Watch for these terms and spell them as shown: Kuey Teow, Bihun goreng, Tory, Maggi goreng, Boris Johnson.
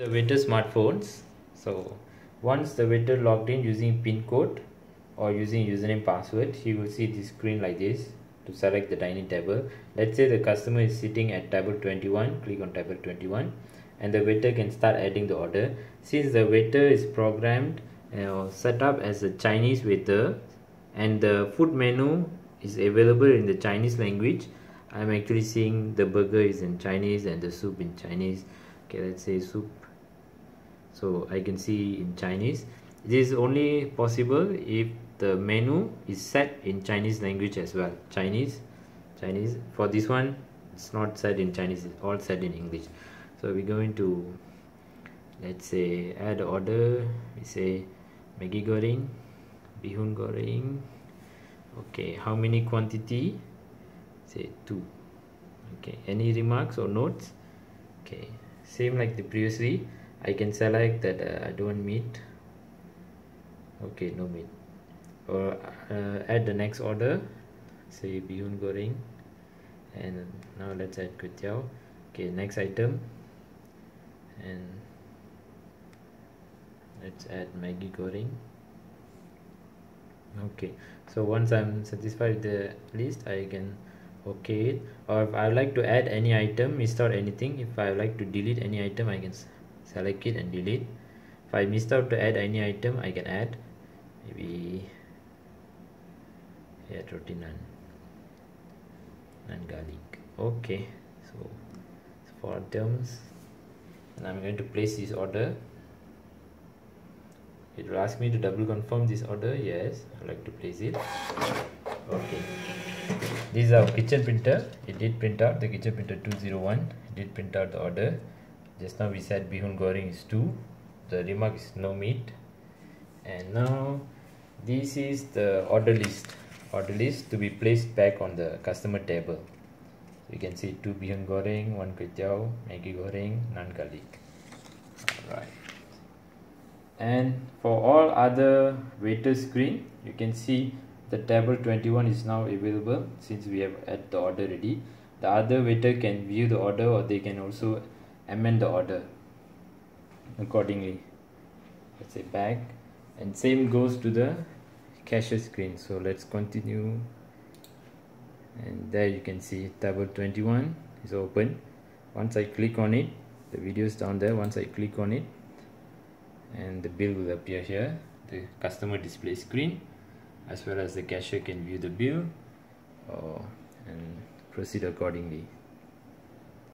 the waiter smartphones. So once the waiter logged in using pin code or using username password, he will see the screen like this to select the dining table. Let's say the customer is sitting at table 21, click on table 21 and the waiter can start adding the order. Since the waiter is programmed or set up as a Chinese waiter and the food menu is available in the Chinese language, I'm actually seeing the burger is in Chinese and the soup in Chinese. Okay, let's say soup. So I can see in Chinese. This is only possible if the menu is set in Chinese language as well. Chinese. For this one, it's not set in Chinese, it's all set in English. So we're going to, let's say, add order. We say Maggi goreng, Bihun goreng. Okay, how many quantity? Say 2. Okay, any remarks or notes? Okay, same like the previously. I can select that I don't want meat. Okay, no meat. Or add the next order. Say Bihun goreng. And now let's add Kuey Teow. Okay, next item. And let's add Maggi goreng. Okay, so once I'm satisfied with the list, I can okay it. Or if I like to add any item, missed out anything, if I like to delete any item, I can select it and delete. If I missed out to add any item, I can add maybe roti naan and garlic. Okay, so for items, and I'm going to place this order. It will ask me to double confirm this order. Yes, I would like to place it. Okay, this is our kitchen printer. It did print out, the kitchen printer 201 did print out the order. Just now we said Bihun goreng is 2. The remark is no meat. And now this is the order list to be placed back on the customer table. You can see 2 Bihun goreng, 1 Kuey Teow, Maggi goreng, naan garlic. Alright. And for all other waiter screen, you can see the table 21 is now available since we have added the order ready. The other waiter can view the order or they can also amend the order accordingly. Let's say back, and same goes to the cashier screen. So let's continue, and there you can see table 21 is open. Once I click on it, the video is down there. Once I click on it, and the bill will appear here, the customer display screen, as well as the cashier can view the bill and proceed accordingly.